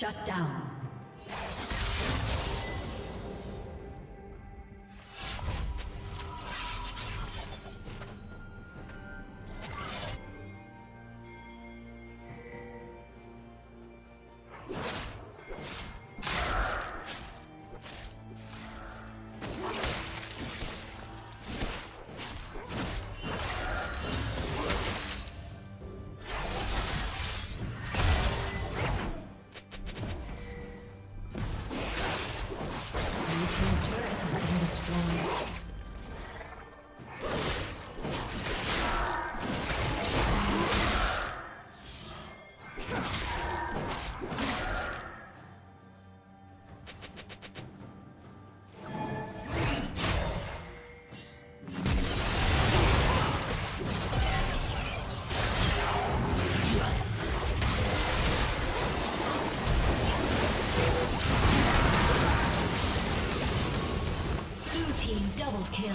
Shut down. Double kill.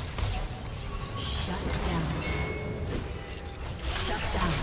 Shut down. Shut down.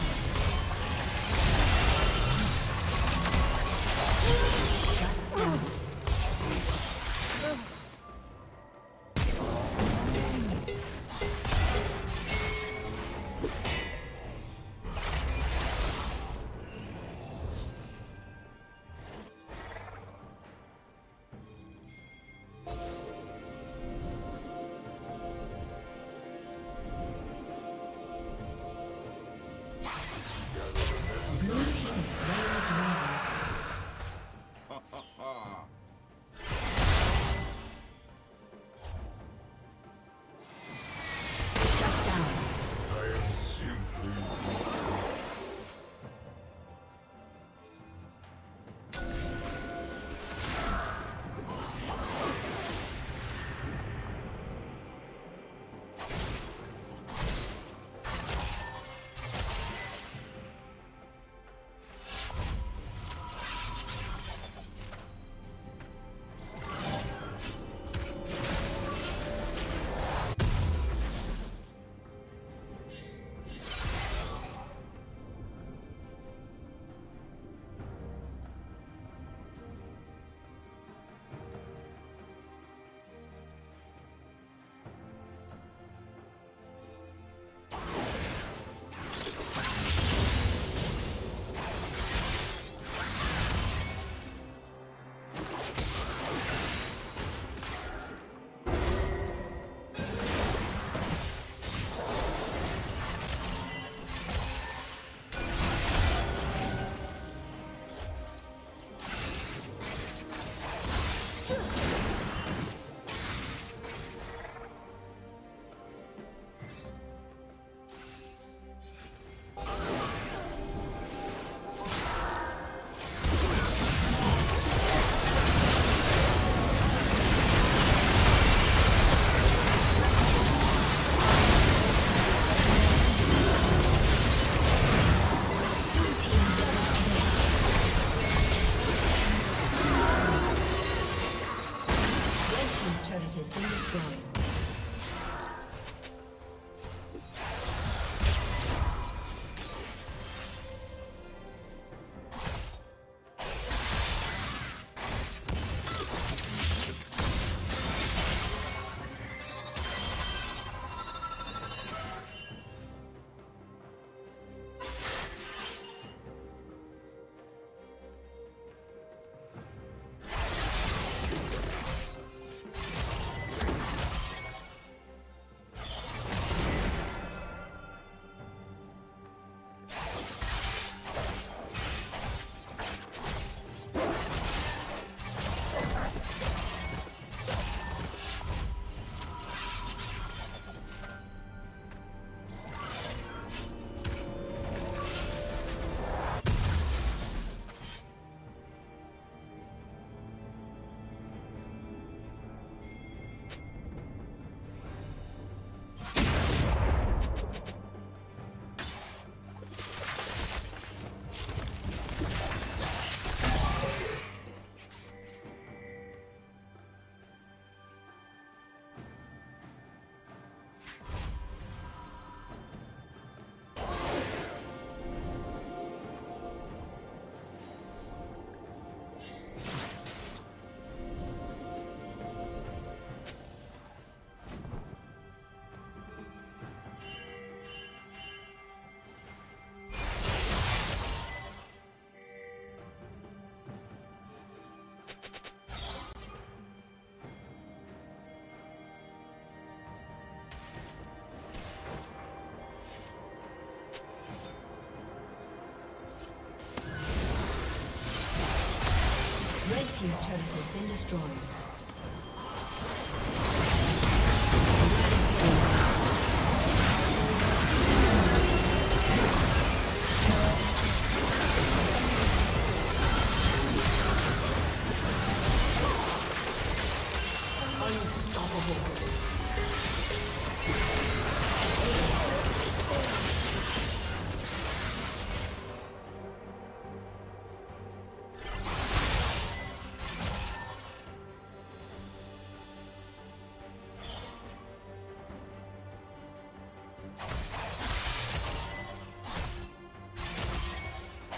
Team's turret has been destroyed.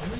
Red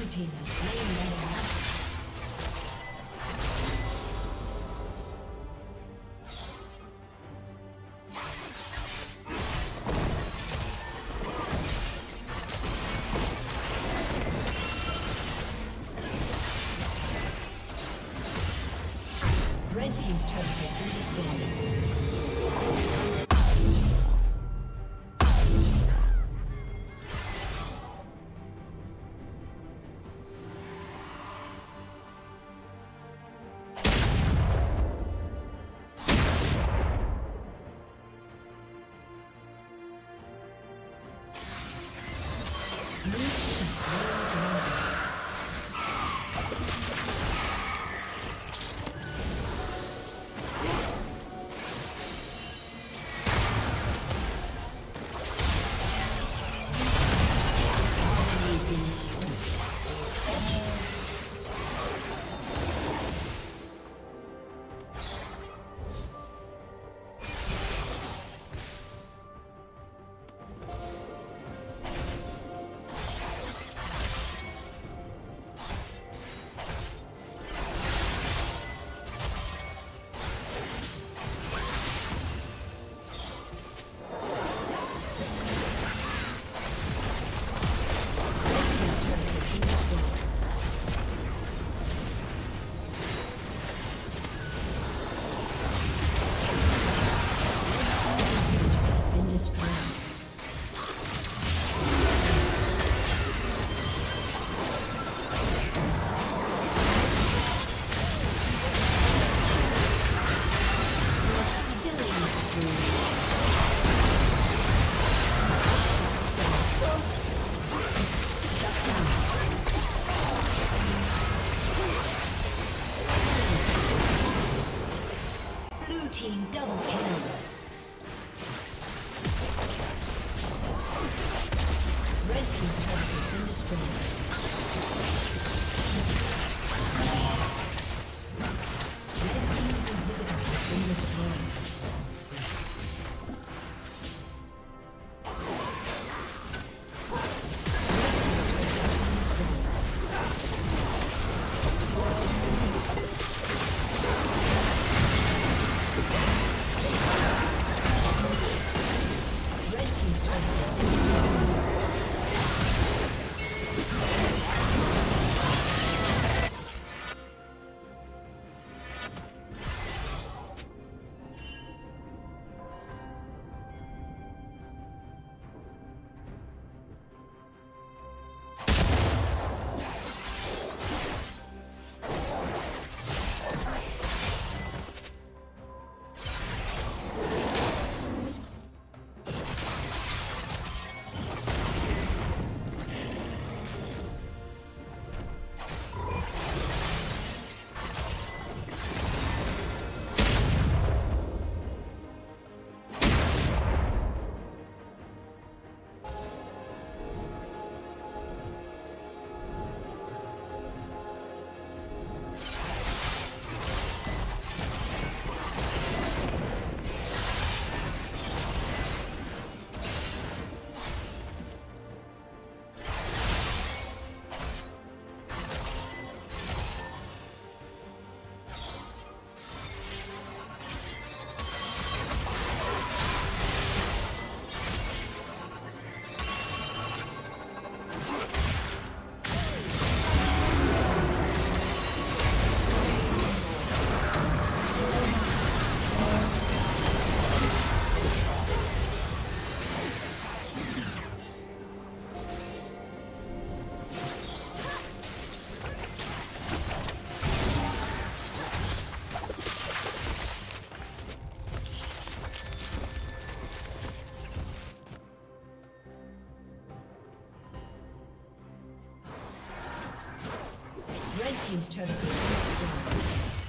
team's turret is destroyed.